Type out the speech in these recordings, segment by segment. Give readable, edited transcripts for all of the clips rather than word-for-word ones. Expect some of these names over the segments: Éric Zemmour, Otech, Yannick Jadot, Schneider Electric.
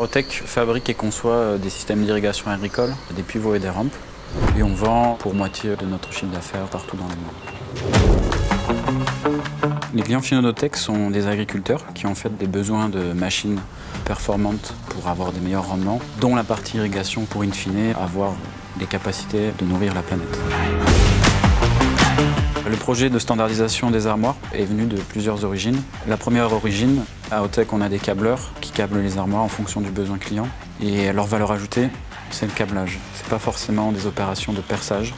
Otech fabrique et conçoit des systèmes d'irrigation agricole, des pivots et des rampes. Et on vend pour moitié de notre chiffre d'affaires partout dans le monde. Les clients finaux d'Otech sont des agriculteurs qui ont en fait des besoins de machines performantes pour avoir des meilleurs rendements, dont la partie irrigation pour in fine avoir des capacités de nourrir la planète. Le projet de standardisation des armoires est venu de plusieurs origines. La première origine, à Otech, on a des câbleurs qui câblent les armoires en fonction du besoin client. Et leur valeur ajoutée, c'est le câblage. C'est pas forcément des opérations de perçage.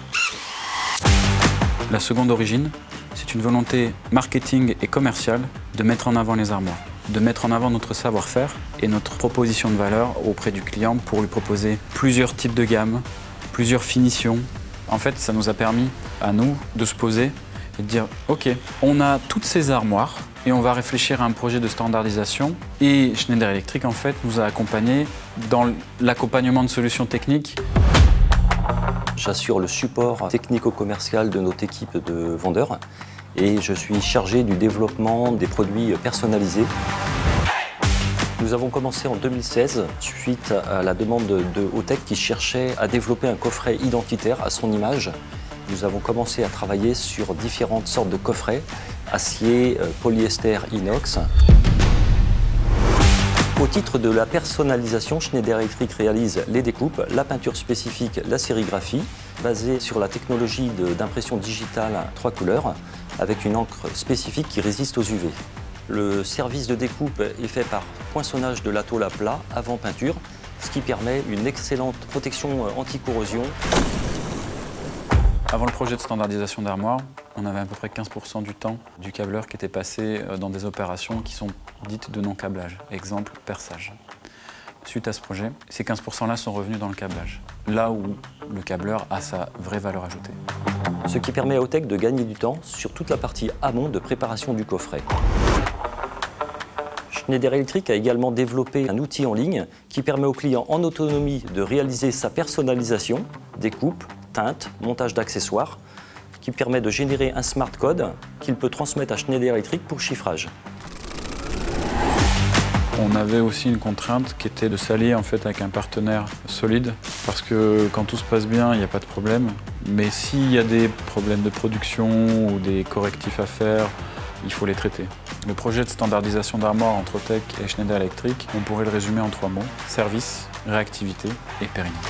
La seconde origine, c'est une volonté marketing et commerciale de mettre en avant les armoires, de mettre en avant notre savoir-faire et notre proposition de valeur auprès du client pour lui proposer plusieurs types de gammes, plusieurs finitions. En fait, ça nous a permis à nous de se poser et de dire « Ok, on a toutes ces armoires et on va réfléchir à un projet de standardisation ». Et Schneider Electric, en fait, nous a accompagnés dans l'accompagnement de solutions techniques. J'assure le support technico-commercial de notre équipe de vendeurs et je suis chargé du développement des produits personnalisés. Nous avons commencé en 2016 suite à la demande de Otech qui cherchait à développer un coffret identitaire à son image. Nous avons commencé à travailler sur différentes sortes de coffrets, acier, polyester, inox. Au titre de la personnalisation, Schneider Electric réalise les découpes, la peinture spécifique, la sérigraphie, basée sur la technologie d'impression digitale 3 couleurs, avec une encre spécifique qui résiste aux UV. Le service de découpe est fait par poinçonnage de la tôle à plat avant peinture, ce qui permet une excellente protection anti-corrosion. Avant le projet de standardisation d'armoire, on avait à peu près 15% du temps du câbleur qui était passé dans des opérations qui sont dites de non-câblage, exemple perçage. Suite à ce projet, ces 15%-là sont revenus dans le câblage, là où le câbleur a sa vraie valeur ajoutée. Ce qui permet à Otech de gagner du temps sur toute la partie amont de préparation du coffret. Schneider Electric a également développé un outil en ligne qui permet au client en autonomie de réaliser sa personnalisation, découpe, teinte, montage d'accessoires, qui permet de générer un smart code qu'il peut transmettre à Schneider Electric pour chiffrage. On avait aussi une contrainte qui était de s'allier en fait avec un partenaire solide parce que quand tout se passe bien, il n'y a pas de problème. Mais s'il y a des problèmes de production ou des correctifs à faire, il faut les traiter. Le projet de standardisation d'armoire entre Otech et Schneider Electric, on pourrait le résumer en 3 mots. Service, réactivité et pérennité.